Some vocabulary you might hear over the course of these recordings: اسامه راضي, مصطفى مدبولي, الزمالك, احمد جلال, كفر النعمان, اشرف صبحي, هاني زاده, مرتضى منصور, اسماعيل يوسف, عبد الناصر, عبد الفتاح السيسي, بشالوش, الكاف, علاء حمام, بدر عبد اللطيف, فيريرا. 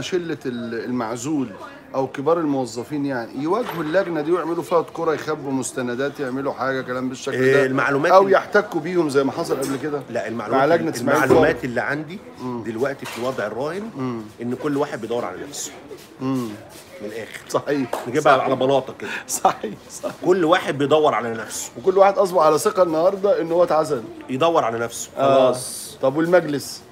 شلة المعزول او كبار الموظفين يعني يواجهوا اللجنه دي ويعملوا فيها كوره، يخبوا مستندات، يعملوا حاجه كلام بالشكل ده المعلومات او يحتكوا بيهم زي ما حصل قبل كده. لا المعلومات اللي عندي دلوقتي في الوضع الراهن ان كل واحد بيدور على نفسه من الاخر. صحيح، نجيبها على بلاطه كده. صحيح كل واحد بيدور على نفسه، وكل واحد اصبح على ثقه النهارده ان هو اتعزل يدور على نفسه خلاص. طب والمجلس؟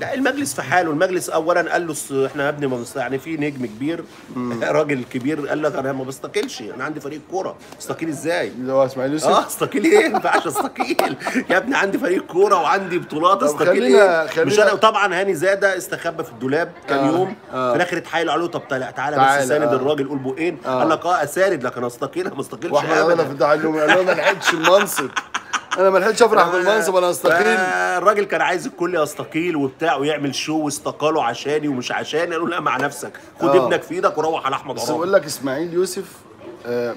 لا المجلس في حاله. المجلس اولا قال له احنا يا ابني ما يعني في نجم كبير راجل كبير قال لك انا ما بستقلش، انا عندي فريق كوره. استقيل ازاي؟ اللي هو اسماعيل يوسف. استقيل ايه؟ ما ينفعش استقيل يا ابني، عندي فريق كوره وعندي بطولات، استقيل ايه؟ مش انا. وطبعا هاني زاده استخبى في الدولاب كام يوم، في الاخر اتحايلوا عليه طب تعالى بس ساند الراجل قول بقين. قال لك اساند لكن استقيل، انا ما استقلش ابدا. في الدعاء اليوم قال انا ما لحقتش المنصب، انا ما لحقتش افرح بالمنصب، انا استقيل. الراجل كان عايز الكل يستقيل وبتاع ويعمل شو واستقالوا عشاني ومش عشاني. قالوا لا مع نفسك، خد ابنك في ايدك وروح على احمد. بس بقول لك اسماعيل يوسف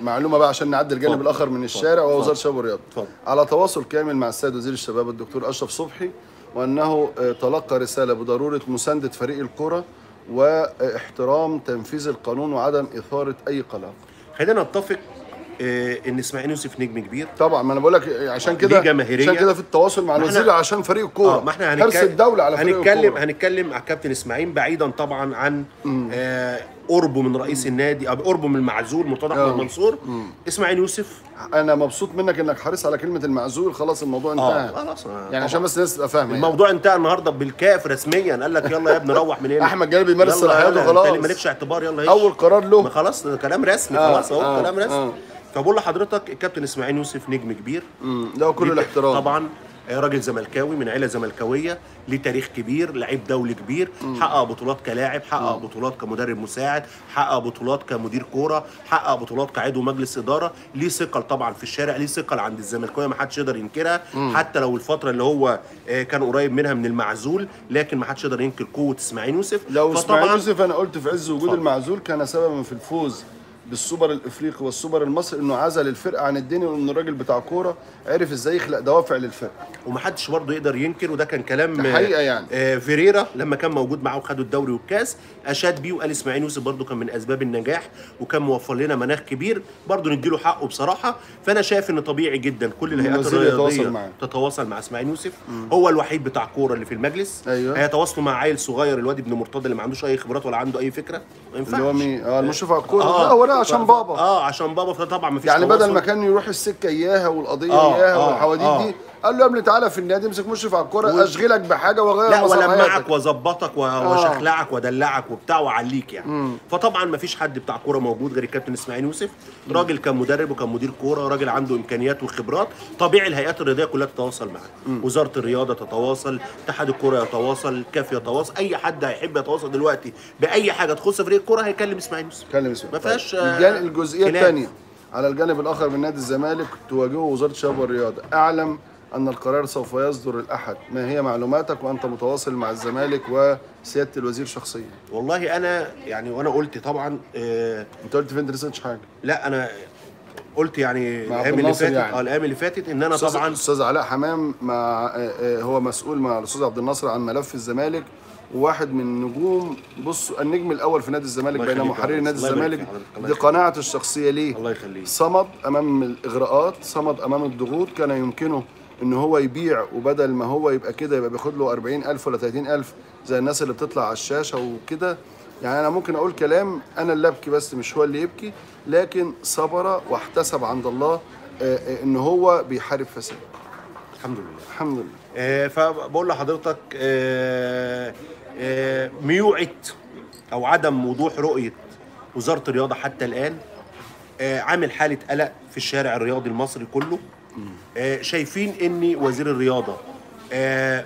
معلومه بقى عشان نعدي الجانب الاخر من الشارع، وهو وزاره الشباب والرياضه على تواصل كامل مع السيد وزير الشباب الدكتور اشرف صبحي، وانه تلقى رساله بضروره مسانده فريق الكره واحترام تنفيذ القانون وعدم اثاره اي قلق. خلينا نتفق ان اسماعيل يوسف نجم كبير طبعا، ما انا بقول لك عشان كده في التواصل مع الوزير عشان فريق الكوره. ما احنا هنتكلم على كابتن اسماعيل بعيدا طبعا عن قربه من رئيس النادي او قربه من المعزول مرتضى منصور. اسماعيل يوسف انا مبسوط منك انك حريص على كلمه المعزول. خلاص الموضوع انتهى خلاص يعني عشان بس الناس تبقى فاهمه الموضوع انتهى النهارده بالكاف رسميا. قال لك يلا يا ابني روح من هنا، احمد جلال بيمارس صلاحياته خلاص، مالكش اعتبار، يلا اول قرار له خلاص، كلام رسمي خلاص اهو كلام رسمي. فبقول لحضرتك الكابتن اسماعيل يوسف نجم كبير ده كل الاحترام طبعا، راجل زملكاوي من عيله زملكاويه، ليه تاريخ كبير، لعيب دولي كبير، حقق بطولات كلاعب، حقق بطولات كمدرب مساعد، حقق بطولات كمدير كوره، حقق بطولات كعضو مجلس اداره، ليه ثقل طبعا في الشارع، ليه ثقل عند الزملكاويه ما حدش يقدر ينكرها، حتى لو الفتره اللي هو كان قريب منها من المعزول، لكن ما حدش يقدر ينكر قوه اسماعيل يوسف. لو اسماعيل يوسف انا قلت في عز وجود المعزول كان سببا في الفوز بالسوبر الافريقي والسوبر المصري انه عزل الفرقه عن الدنيا، وان الراجل بتاع كوره عرف ازاي يخلق دوافع للفرقه ومحدش برضه يقدر ينكر. وده كان كلام حقيقه يعني فيريرا لما كان موجود معاه وخدوا الدوري والكاس اشاد بيه، وقال اسماعيل يوسف برضه كان من اسباب النجاح وكان موفر لنا مناخ كبير، برضه نديله حقه بصراحه. فانا شايف ان طبيعي جدا كل الهيئات الرياضيه تتواصل مع اسماعيل يوسف، هو الوحيد بتاع كوره اللي في المجلس. أيوة. هيتواصلوا مع عيل صغير الواد ابن مرتضى اللي ما عندوش اي خبرات ولا عنده اي فكره، ما ينفعش اللي هو مين المشرف على الكوره عشان بابا عشان بابا، فطبعا مفيش يعني تواصل. بدل ما كان يروح السكه اياها والقضيه اياها والحواديت دي، قال له يا ابني تعالى في النادي امسك مشرف على الكوره اشغلك بحاجه واغير مصلحتك، لا والمعك واظبطك واشخلعك وادلعك وبتاع وعليك يعني. فطبعا مفيش حد بتاع كوره موجود غير الكابتن اسماعيل يوسف، راجل كان مدرب وكان مدير كوره، راجل عنده امكانيات وخبرات، طبيعي الهيئات الرياضيه كلها تتواصل معاه، وزاره الرياضه تتواصل، اتحاد الكوره يتواصل، الكاف يتواصل، اي حد هيحب يتواصل دلوقتي باي حاجه تخص فريق الكوره هيكلم اسماعيل يوسف. ما فيهاش الجزئيه الثانيه. على الجانب الاخر من نادي الزمالك تواجهه وزاره الشباب والرياضه، اعلم أن القرار سوف يصدر الأحد، ما هي معلوماتك وأنت متواصل مع الزمالك وسيادة الوزير شخصيا؟ والله أنا يعني وأنا قلت طبعا أنت قلت فين درستش حاجة؟ لا أنا قلت يعني الأيام اللي فاتت الأيام اللي فاتت إن أنا طبعا الأستاذ علاء حمام مع هو مسؤول مع الأستاذ عبد الناصر عن ملف الزمالك، وواحد من نجوم بص النجم الأول في نادي الزمالك بين محرري نادي الزمالك دي قناعته الشخصية ليه؟ الله يخليه صمد أمام الإغراءات، صمد أمام الضغوط، كان يمكنه ان هو يبيع، وبدل ما هو يبقى كده يبقى بياخد له 40,000 ولا 30,000 زي الناس اللي بتطلع على الشاشه وكده. يعني انا ممكن اقول كلام انا اللي ابكي بس مش هو اللي يبكي، لكن صبر واحتسب عند الله ان هو بيحارب فساد. الحمد لله الحمد لله. فبقول لحضرتك ميوعة او عدم وضوح رؤيه وزاره الرياضه حتى الان عامل حاله قلق في الشارع الرياضي المصري كله. شايفين ان وزير الرياضه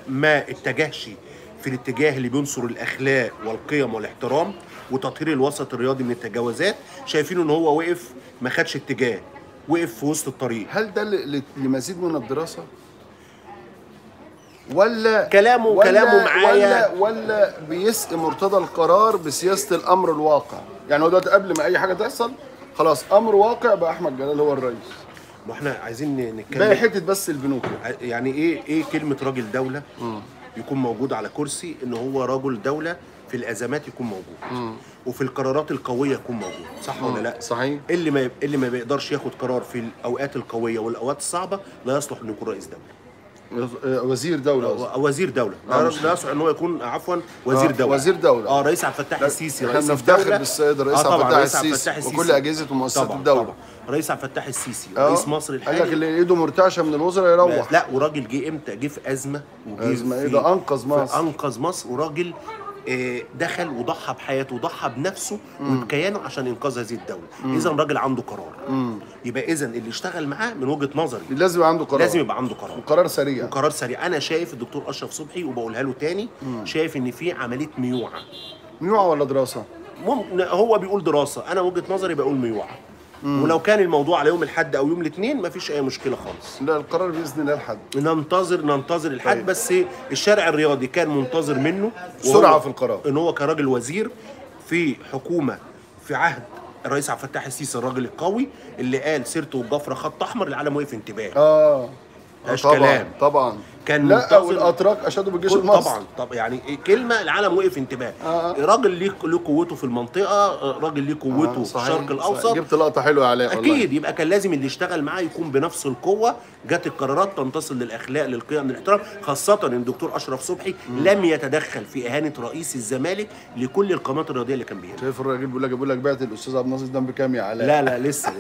ما اتجهش في الاتجاه اللي بينصر الاخلاق والقيم والاحترام وتطهير الوسط الرياضي من التجاوزات، شايفين ان هو وقف ما خدش اتجاه، وقف في وسط الطريق. هل ده لمزيد من الدراسه؟ ولا كلامه معايا ولا بيسقي مرتضى القرار بسياسه الامر الواقع؟ يعني هو دلوقتي قبل ما اي حاجه تحصل خلاص امر واقع بقى احمد جلال هو الرئيس. ما احنا عايزين نتكلم باقي حته بس البنوك، يعني ايه كلمه راجل دوله يكون موجود على كرسي ان هو رجل دوله في الازمات يكون موجود وفي القرارات القويه يكون موجود، صح ولا لا؟ صحيح. اللي ما بيقدرش ياخد قرار في الاوقات القويه والاوقات الصعبه لا يصلح انه يكون رئيس دوله، وزير دوله، وزير دوله، لا يصلح ان هو يكون وزير دوله، وزير دوله، رئيس عبد الفتاح السيسي رئيس الدوله، احنا بنفتخر بالسيد رئيس عبد الفتاح السيسي وكل اجهزه ومؤسسات الدوله، طبعا رئيس عبد الفتاح السيسي رئيس مصر الحالي، قال لك اللي ايده مرتعشه من الوزراء يروح، لا وراجل جه امتى؟ جه في ازمه، وجه ازمه ايه ده، انقذ مصر، انقذ مصر، وراجل دخل وضحى بحياته وضحى بنفسه وبكيانه عشان انقاذ هذه الدوله، اذا راجل عنده قرار، يبقى اذا اللي اشتغل معاه من وجهه نظري لازم يبقى عنده قرار، لازم يبقى عنده قرار وقرار سريع، وقرار سريع. انا شايف الدكتور اشرف صبحي وبقولها له تاني، شايف ان في عمليه ميوعه، ميوعه ولا دراسه؟ هو بيقول دراسه، انا وجهه نظري بقول ميوعه، ولو كان الموضوع على يوم الاحد او يوم الاثنين مفيش اي مشكله خالص. لا القرار باذن الله الاحد. ننتظر الاحد. طيب. بس الشارع الرياضي كان منتظر منه سرعه في القرار، ان هو كراجل وزير في حكومه في عهد الرئيس عبد الفتاح السيسي الراجل القوي اللي قال سيرته والجفره خط احمر، العالم وقف انتباه. طبعا كان لا، والاتراك اشادوا بالجيش المصري طبعا. طب يعني كلمه العالم وقف انتباه، راجل ليه قوته في المنطقه، راجل ليه قوته في الشرق الاوسط، صحيح. جبت لقطه حلوه يا علاء والله. اكيد يبقى كان لازم اللي يشتغل معاه يكون بنفس القوه، جت القرارات تنتصل للاخلاق للقيم للاحترام، خاصه ان الدكتور اشرف صبحي لم يتدخل في اهانه رئيس الزمالك لكل القامات الرياضيه اللي كان بيها. شايف الراجل بيقول لك بعت الاستاذ عبد الناصر ده بكام يا علاء؟ لا لسه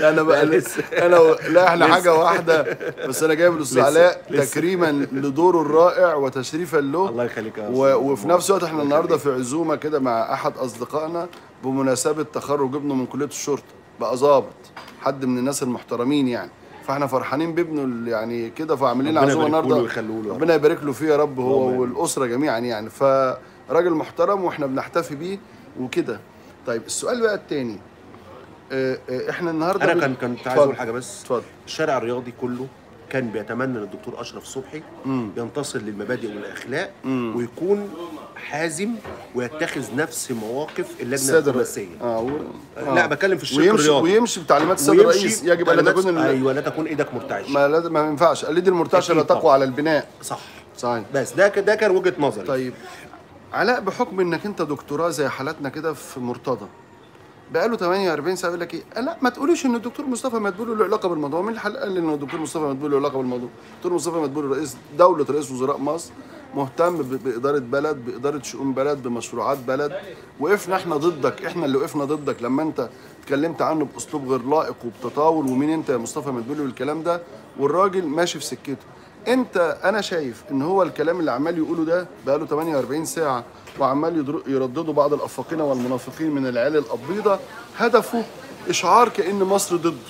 لا انا بقى لسه انا لا احنا حاجه واحده بس. انا جايب الاستاذ علاء تكريما لدوره الرائع وتشريفا له، الله يخليك يا استاذ، وفي نفس الوقت احنا النهارده في عزومه كده مع احد اصدقائنا بمناسبه تخرج ابنه من كليه الشرطه، بقى ظابط، حد من الناس المحترمين يعني، فاحنا فرحانين بابنه يعني كده، فعاملين له عزومه النهارده، ربنا يبارك له فيه يا رب هو والاسره جميعا يعني، فراجل محترم واحنا بنحتفي بيه وكده. طيب السؤال بقى الثاني، احنا النهارده انا كنت عايز اقول حاجه بس، اتفضل. الشارع الرياضي كله كان بيتمنى للدكتور اشرف صبحي ينتصر للمبادئ والاخلاق ويكون حازم ويتخذ نفس مواقف اللجنه الرئاسيه. لا بتكلم في الشق الرياضي، ويمشي بتعليمات السيد الرئيس، يجب ان تكون ايوه لا تكون ايدك مرتعشه، ما ينفعش اليد المرتعشه لا تقوى على البناء، صح صحيح، بس ده كان وجهه نظري. طيب علاء، بحكم انك انت دكتوراه زي حالاتنا كده في مرتضى بقاله 48 ساعه، يقول لك ايه؟ لا ما تقوليش ان الدكتور مصطفى مدبولي له علاقه بالموضوع، مين الحلقه قال ان الدكتور مصطفى مدبولي له علاقه بالموضوع؟ الدكتور مصطفى مدبولي رئيس دوله، رئيس وزراء مصر، مهتم باداره بلد، باداره شؤون بلد، بمشروعات بلد. وقفنا احنا ضدك، احنا اللي وقفنا ضدك لما انت اتكلمت عنه باسلوب غير لائق وبتطاول، ومين انت يا مصطفى مدبولي والكلام ده، والراجل ماشي في سكته. انت انا شايف ان هو الكلام اللي عمال يقوله ده بقاله 48 ساعه وعمال يرددوا بعض الافاقين والمنافقين من العيال الابيضه، هدفه اشعار كان مصر ضده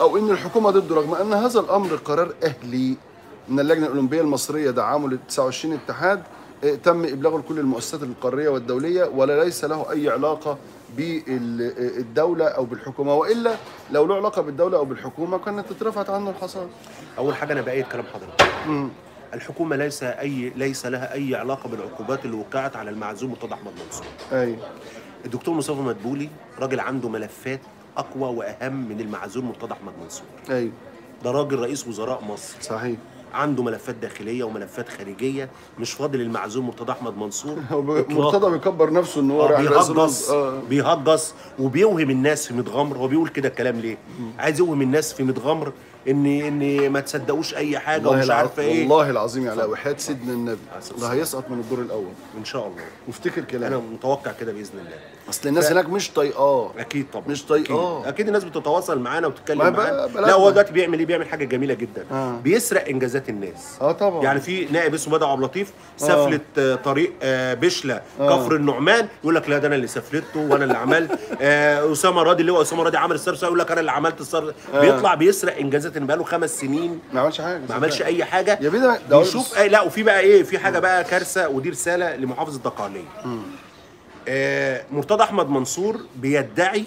او ان الحكومه ضده، رغم ان هذا الامر قرار اهلي من اللجنه الاولمبيه المصريه دعمه ل 29 اتحاد، تم ابلاغه لكل المؤسسات القاريه والدوليه، ولا ليس له اي علاقه بالدوله او بالحكومه، والا لو له علاقه بالدوله او بالحكومه كانت اترفعت عنه الحصانه. اول حاجه انا بايد كلام حضرتك. الحكومه ليس لها اي علاقه بالعقوبات اللي وقعت على المعزوم مرتضى احمد منصور. ايوه. الدكتور مصطفى مدبولي راجل عنده ملفات اقوى واهم من المعزوم مرتضى احمد منصور. ايوه. ده راجل رئيس وزراء مصر. صحيح. عنده ملفات داخليه وملفات خارجيه، مش فاضل المعزوم مرتضى احمد منصور. مرتضى بيكبر نفسه ان هو بيهجص وبيوهم الناس في متغمر. هو بيقول كده الكلام ليه؟ عايز يوهم الناس في متغمر ان ما تصدقوش اي حاجه ومش عارفه ايه. والله العظيم يا علاء وحياه سيدنا النبي ده هيسقط من الدور الاول ان شاء الله، وافتكر كلامي، انا متوقع كده باذن الله. اصل الناس هناك مش طايقاه. اكيد طبعا مش طايقاه، أكيد الناس بتتواصل معانا وبتتكلم معانا. لا هو دلوقتي بيعمل ايه؟ بيعمل حاجه جميله جدا، بيسرق انجازات الناس. طبعا يعني في نائب اسمه بدر عبد اللطيف سفلت طريق بشلة كفر النعمان، يقول لك لا ده انا اللي سفلته وانا اللي عملت. اسامه راضي اللي هو اسامه راضي عامل السرسره يقول لك انا اللي عملت السرسره. بيطلع بيسرق انجازات ان بقاله 5 سنين ما عملش اي حاجه يا بيه ده. يشوف لا، وفي بقى ايه، في حاجه بقى كارثه، ودي رساله لمحافظه الدقهليه. مرتضى احمد منصور بيدعي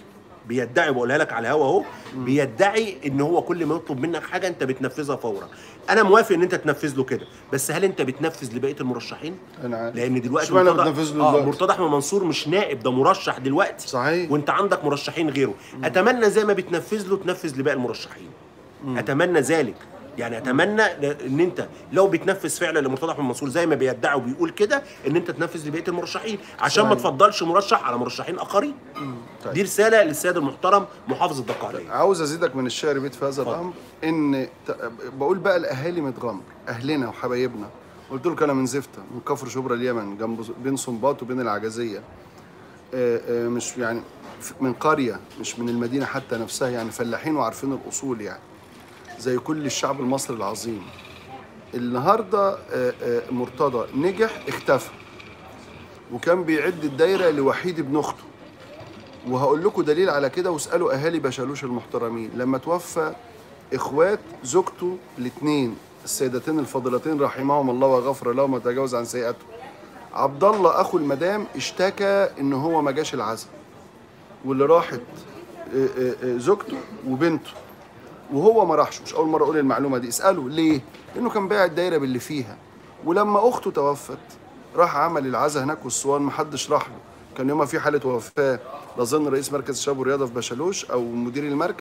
بقولها لك على الهوا اهو، بيدعي ان هو كل ما يطلب منك حاجه انت بتنفذها فورا. انا موافق ان انت تنفذ له كده، بس هل انت بتنفذ لبقيه المرشحين؟ انا عارف. لان دلوقتي مرتضى احمد منصور مش نائب، ده مرشح دلوقتي، صحيح، وانت عندك مرشحين غيره. اتمنى زي ما بتنفذ له تنفذ لباقي المرشحين، اتمنى ذلك. يعني اتمنى ان انت لو بتنفذ فعلا لمرتضى احمد منصور زي ما بيدعي وبيقول كده، ان انت تنفذ لبقيه المرشحين عشان ما تفضلش مرشح على مرشحين اخرين. طيب. دي رساله للسيد المحترم محافظ الدقهليه. عاوز ازيدك من الشعر بيت في هذا الامر، ان بقول بقى الاهالي متغمر، اهلنا وحبايبنا. قلت لك انا من زفته، من كفر شبرا اليمن، جنب بين صنباط وبين العجزيه، مش يعني من قريه، مش من المدينه حتى نفسها، يعني فلاحين وعارفين الاصول يعني زي كل الشعب المصري العظيم. النهارده مرتضى نجح، اختفى، وكان بيعد الدايره لوحيد ابن اخته، وهقول لكم دليل على كده، واسالوا اهالي بشالوش المحترمين. لما توفى اخوات زوجته الاثنين السيدتين الفاضلتين رحمهم الله وغفر لهم وتجاوز عن سيئاتهم، عبد الله اخو المدام اشتكى ان هو ما جاش العزاء، واللي راحت زوجته وبنته وهو ما راحش. مش اول مره اقول المعلومه دي، اساله ليه؟ لانه كان بايع الدايره باللي فيها. ولما اخته توفت راح عمل العزاء هناك والصوان، ما حدش راح له، كان يومها في حاله وفاه، اظن رئيس مركز الشباب والرياضه في بشالوش او مدير المركز.